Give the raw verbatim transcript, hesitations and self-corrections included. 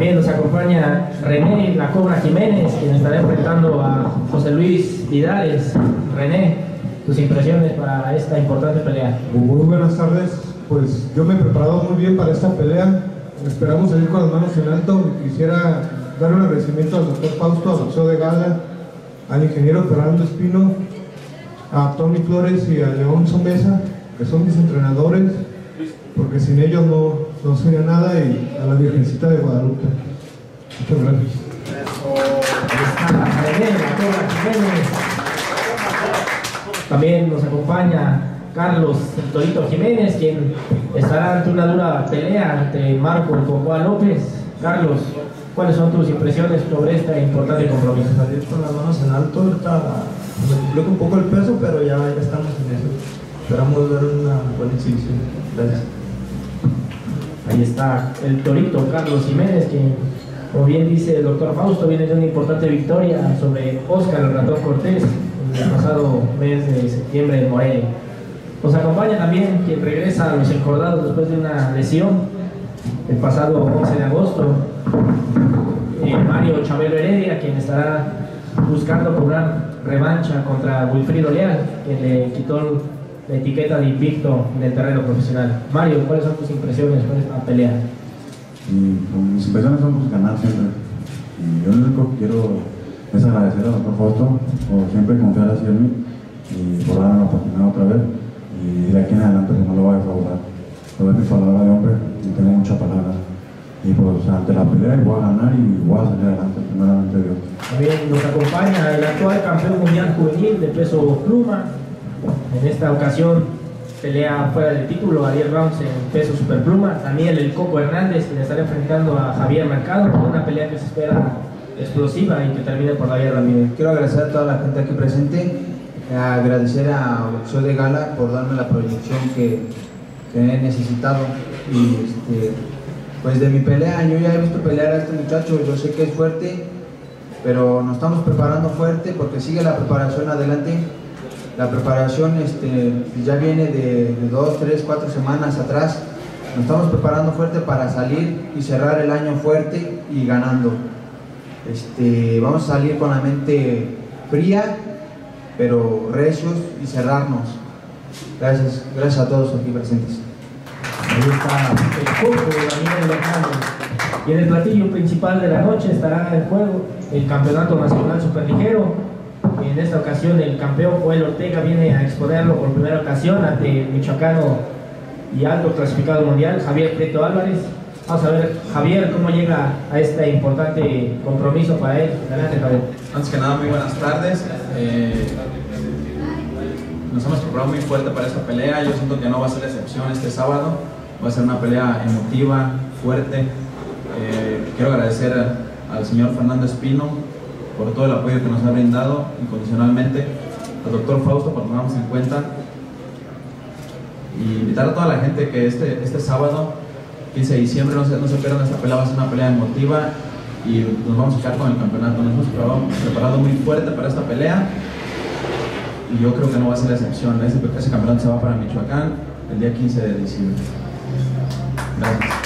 También nos acompaña René, la Cobra Jiménez, quien estará enfrentando a José Luis Vidales. René, tus impresiones para esta importante pelea. Muy buenas tardes, pues yo me he preparado muy bien para esta pelea. Esperamos salir con las manos en alto. Quisiera dar un agradecimiento al doctor Fausto, al boxeo de Gala, al ingeniero Fernando Espino, a Tony Flores y a León Somesa, que son mis entrenadores, porque sin ellos no, no sería nada, y a la Virgencita de Guadalupe. Muchas gracias. También nos acompaña Carlos Torito Jiménez, quien estará ante una dura pelea ante Marco Kuakua López. Carlos, ¿cuáles son tus impresiones sobre este importante compromiso? Salir con las manos en alto, ahorita nos bloquea un poco el peso, pero ya, ya estamos en eso. Esperamos ver una buena exhibición. Gracias. Ahí está el Torito Carlos Jiménez, quien, como bien dice el doctor Fausto, viene de una importante victoria sobre Oscar Rator Cortés en el pasado mes de septiembre en Morelia. Nos acompaña también quien regresa a los encordados después de una lesión el pasado once de agosto, eh, Mario Chabelo Heredia, quien estará buscando cobrar revancha contra Wilfrido Leal, quien le quitó la etiqueta de invicto en el terreno profesional. Mario, ¿cuáles son tus impresiones con esta pelea? Mm, mis impresiones son pues, ganar siempre. Y yo lo único que quiero es agradecer al doctor Fausto por siempre confiar así en mí y por darme la oportunidad otra vez. Y de aquí en adelante no lo voy a defraudar. Pero es mi palabra de hombre y tengo muchas palabras. Y pues ante la pelea voy a ganar y voy a salir adelante, primeramente Dios. También nos acompaña el actual campeón mundial juvenil de peso pluma. En esta ocasión pelea fuera del título, Ariel Ramos en peso superpluma. También el Coco Hernández, quien estará enfrentando a Javier Mercado, por una pelea que se espera explosiva y que termine por la vía rápida. Quiero agradecer a toda la gente aquí presente, agradecer a Boxeo de Gala por darme la proyección que, que he necesitado. Y este, pues de mi pelea, yo ya he visto pelear a este muchacho, yo sé que es fuerte, pero nos estamos preparando fuerte porque sigue la preparación adelante. La preparación este, ya viene de, de dos, tres, cuatro semanas atrás. Nos estamos preparando fuerte para salir y cerrar el año fuerte y ganando. Este, vamos a salir con la mente fría, pero recios y cerrarnos. Gracias, gracias a todos aquí presentes. Ahí está el juego de Daniel Alejandro. Y en el platillo principal de la noche estará el juego, el Campeonato Nacional Superligero. En esta ocasión el campeón Joel Ortega viene a exponerlo por primera ocasión ante el michoacano y alto clasificado mundial, Javier Prieto Álvarez. Vamos a ver, Javier, cómo llega a este importante compromiso para él. Adelante, Javier. Antes que nada, muy buenas tardes. Eh, nos hemos preparado muy fuerte para esta pelea. Yo siento que no va a ser excepción este sábado. Va a ser una pelea emotiva, fuerte. Eh, quiero agradecer al señor Fernando Espino por todo el apoyo que nos ha brindado incondicionalmente, al doctor Fausto, por tomarnos en cuenta, y invitar a toda la gente que este, este sábado, quince de diciembre, no se, no se pierdan esta pelea. Va a ser una pelea emotiva y nos vamos a quedar con el campeonato. Nos hemos preparado, preparado muy fuerte para esta pelea y yo creo que no va a ser la excepción. Ese, ese campeonato se va para Michoacán el día quince de diciembre. Gracias.